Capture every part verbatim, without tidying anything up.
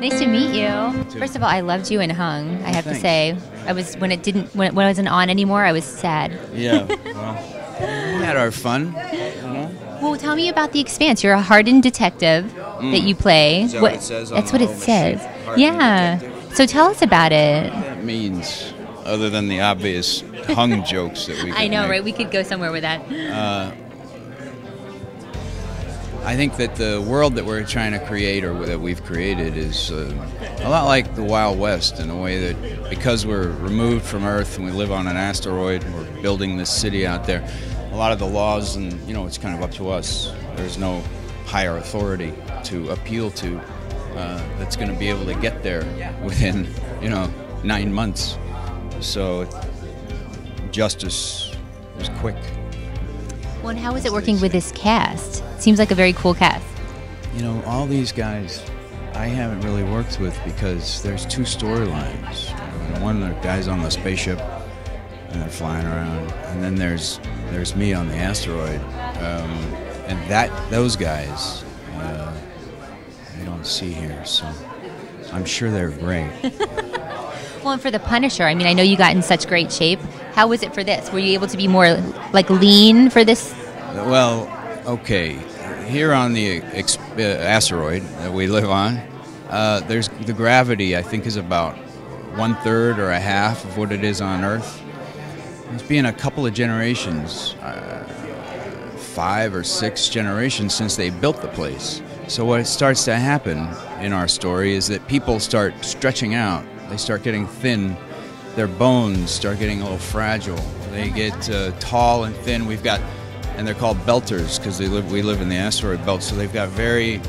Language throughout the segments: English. Nice to meet you. Too. First of all, I loved you in Hung. I have Thanks. to say, I was when it didn't when it wasn't on anymore. I was sad. Yeah, well, we had our fun. Well, tell me about The Expanse. You're a hardened detective mm. that you play. Is that what, what it says? That's what it says. Yeah. Detective? So tell us about it. What that means, other than the obvious Hung jokes that we. I know, make. right? We could go somewhere with that. Uh, I think that the world that we're trying to create, or that we've created, is uh, a lot like the Wild West, in a way that because we're removed from Earth and we live on an asteroid and we're building this city out there, a lot of the laws, and you know, it's kind of up to us. There's no higher authority to appeal to uh, that's going to be able to get there within, you know, nine months. So justice is quick. Well, and how is it working with this cast? Seems like a very cool cast. You know, all these guys I haven't really worked with because there's two storylines. I mean, one, the guys on the spaceship and they're flying around, and then there's there's me on the asteroid, um, and that those guys uh, I don't see here, so I'm sure they're great. Well, and for The Punisher, I mean, I know you got in such great shape. How was it for this? Were you able to be more, like, lean for this? Well, okay. Here on the ex uh, asteroid that we live on, uh, there's the gravity, I think, is about one-third or a half of what it is on Earth. It's been a couple of generations, uh, five or six generations since they built the place. So what starts to happen in our story is that people start stretching out. They start getting thin, their bones start getting a little fragile. They get uh, tall and thin. We've got, and they're called belters because they live. We live in the asteroid belt, so they've got very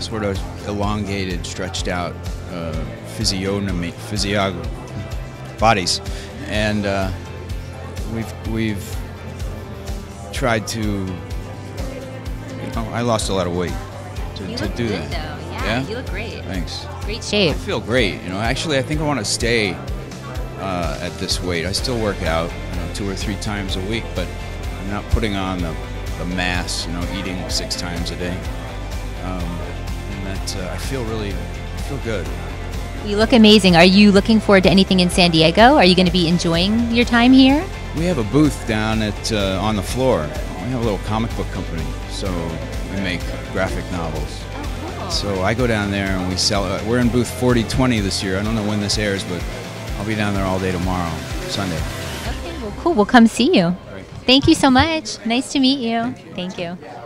sort of elongated, stretched out uh, physiognomy, physiog bodies, and uh, we've we've tried to. You know, I lost a lot of weight to, you to look do good, that. Though. Yeah, yeah, you look great. Thanks. Great shape. I feel great, you know. Actually, I think I want to stay uh, at this weight. I still work out, you know, two or three times a week, but I'm not putting on the, the mass, you know, eating six times a day. Um, and that uh, I feel really, I feel good. You look amazing. Are you looking forward to anything in San Diego? Are you going to be enjoying your time here? We have a booth down at uh, on the floor. We have a little comic book company, so we make graphic novels. So I go down there and we sell. Uh, we're in booth forty twenty this year. I don't know when this airs, but I'll be down there all day tomorrow, Sunday. Okay, well, cool. We'll come see you. Thank you so much. Nice to meet you. Thank you. Thank you.